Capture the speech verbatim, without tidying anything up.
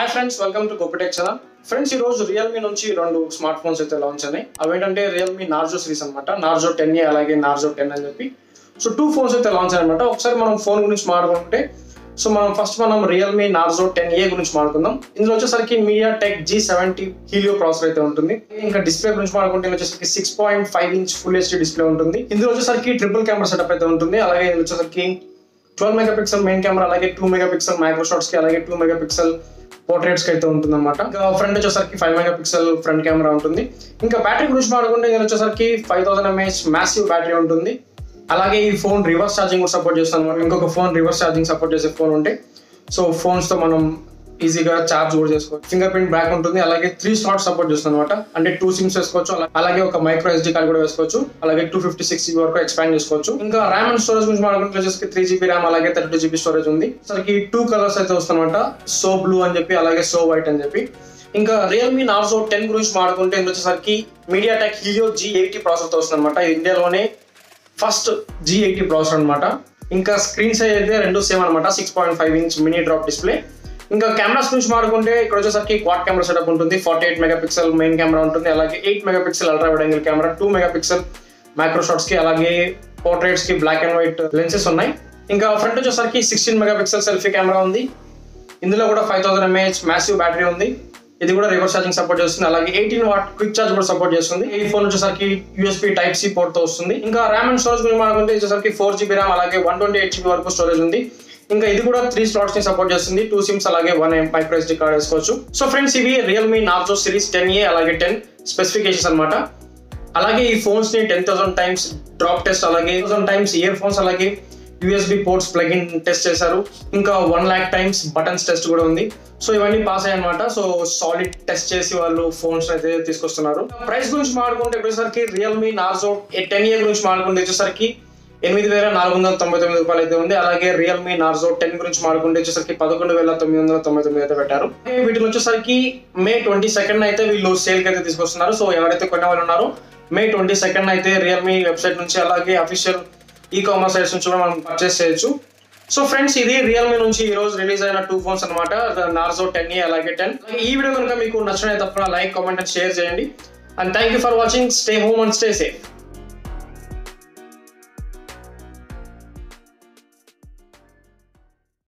hi friends welcome to कोपटेक channel friends Realme నుంచి రెండు స్మార్ట్ ఫోన్స్ అయితే లాంచ్ అయ్యాయి అవేంటంటే Realme Narzo సిరీస్ అన్నమాట Narzo టెన్ ఏ అలాగే Narzo టెన్ అని చెప్పి సో టూ ఫోన్స్ అయితే లాంచ్ అయ్యాయి అన్నమాట ఒకసారి మనం ఫోన్ గురించి మాట్లాడుకుంటే సో మనం ఫస్ట్ మనం Realme Narzo టెన్ ఏ గురించి మాట్లాడుకుందాం ఇందులో వచ్చేసరికి MediaTek G seventy Helio processor అయితే ఉంటుంది ఇంకా డిస్ప్లే గురించి మాట్లాడుకుంటే ఇందులో వచ్చేసరికి six point five inch full HD display ఉంటుంది ఇందులో వచ్చేసరికి ట్రిపుల్ కెమెరా సెటప్ అయితే ఉంటుంది అలాగే ఇందులో వచ్చేసరికి ట్వెల్వ్ మెగాపిక్సెల్ మెయిన్ కెమెరా అలాగే టూ మెగాపిక్సెల్ మైక్రో షాట్స్ కి అలాగే టూ మెగాపిక్సెల్ पोर्ट्रेट्स के फ्रंट की five megapixel front camera उंटुंदी इंका बैटरी गुరించి మాట్లాడుకుంటే వచ్చేసరికి five thousand mAh massive battery उंटुंदी అలాగే ఈ ఫోన్ रिवर्स चार्जिंग सपोर्ट చేస్తాను ఇంకొక ఫోన్ रिवर्स चार्जिंग सपोर्ट చేసే ఫోన్ ఉంటే సో ఫోన్స్ తో మనం ఈజీగా చార్జ్ కూడా చేసుకోవచ్చు फिंगर प्रिंट బ్యాక్ ఉంటుంది అలాగే త్రీ స్లాట్స్ సపోర్ట్ చేస్తాను అన్నమాట అంటే టూ సిమ్స్ వేసుకోవచ్చు అలాగే ఒక మైక్రో ఎస్డి కార్డ్ కూడా వేసుకోవచ్చు అలాగే టూ ఫిఫ్టీ సిక్స్ జీబీ వరకు ఎక్స్పాండ్ చేసుకోవచ్చు ఇంకా RAM and స్టోరేజ్ గురించి మాట్లాడుకుంటే వచ్చేసరికి త్రీ జీబీ RAM అలాగే థర్టీ టూ జీబీ స్టోరేజ్ ఉంది సరికి టూ కలర్స్ అయితే వస్తాయన్నమాట సో బ్లూ అని చెప్పి అలాగే సో వైట్ అని చెప్పి ఇంకా Realme Narzo టెన్ గురించి మాట్లాడుకుంటే ఇందులో వచ్చేసరికి MediaTek Helio G eighty processor తో వస్తుందన్నమాట ఇండియాలోనే ఫస్ట్ జీ ఎయిటీ ప్రాసెసర్ అన్నమాట ఇంకా స్క్రీన్ సైజ్ అయితే రెండు సేమ్ అన్నమాట six point five inch mini drop display इंका कैमरा मार्गुंटे इक्कड क्वाड कैमरा सेटअप उंटुंदी forty eight megapixel main camera उंटुंदी అలాగే eight megapixel ultra wide angle camera two megapixel macro shots की అలాగే पोर्ट्रेट्स की ब्लैक एंड व्हाइट लेंसेस ఉన్నాయి ఇంకా ఫ్రంట్ వచ్చేసరికి సిక్స్టీన్ మెగాపిక్సెల్ సెల్ఫీ కెమెరా ఉంది ఇందులో కూడా five thousand mAh massive battery ఉంది ఇది కూడా రివర్స్ ఛార్జింగ్ సపోర్ట్ చేస్తుంది అలాగే ఎయిటీన్ వాట్ క్విక్ ఛార్జ్ కూడా సపోర్ట్ చేస్తుంది ఈ ఫోన్ వచ్చేసరికి యూఎస్బి టైప్ సి పోర్ట్ తో వస్తుంది ఇంకా RAM and స్టోరేజ్ గురించి మాట్లాడుకుంటే వచ్చేసరికి ఫోర్ జీబీ RAM అలాగే వన్ ట్వంటీ ఎయిట్ జీబీ వరకు స్టోరేజ్ ఉంది इंका इध थ्री स्लॉट्स नि सपोर्ट चेस्तुंदी टू सिम्स अलागे वन माइक्रो एसडी कार्ड वेसुकोवच्चु सो फ्रेंड्स इवी Realme Narzo series ten A अलागे టెన్ स्पेसिफिकेशन्स अन्नमाट अलागे ई फोन्स नि ten thousand times drop test अलागे ten thousand times earphones अलागे USB ports plug in test చేశారు ఇంకా one lakh times buttons test కూడా ఉంది సో ఇవన్నీ పాస్ అయ్యాయి అన్నమాట సో సాలిడ్ టెస్ట్ చేసి వాళ్ళు ఫోన్స్ అయితే తీసుకొస్తున్నారు ప్రైస్ గురించి మాట్లాడుకుంటే వచ్చేసరికి Realme Narzo టెన్ ఏ గురించి మాట్లాడుకుంటే వచ్చేసరికి ఎనిమిది వేల నాలుగు వందల తొంభై తొమ్మిది రూపాయలు అయితే ఉంది అలాగే Realme Narzo టెన్ గురించి మాట్లాడుకుంటే వచ్చేసరికి పదకొండు వేల తొమ్మిది వందల తొంభై తొమ్మిది అయితే పెట్టారు వీటికి వచ్చేసరికి మే ట్వంటీ సెకండ్ అయితే వీళ్ళు సేల్ కి అయితే తీసుకొస్తున్నారు సో ఎవరైతే కొనే వాళ్ళు ఉన్నారో మే ట్వంటీ సెకండ్ అయితే Realme వెబ్‌సైట్ నుంచి అలాగే అఫీషియల్ ఈ-కామర్స్ సైట్స్ నుంచి కూడా మనం పర్చేస్ చేయొచ్చు సో ఫ్రెండ్స్ ఇది Realme నుంచి ఈ రోజు రిలీజ్ అయిన టూ ఫోన్స్ అన్నమాట Narzo టెన్ ఏ అలాగే టెన్ ఈ వీడియో గనుక మీకు నచ్చినట్లయితే తప్పకుండా లైక్ కామెంట్ అండ్ షేర్ చేయండి and thank you for watching stay home and stay safe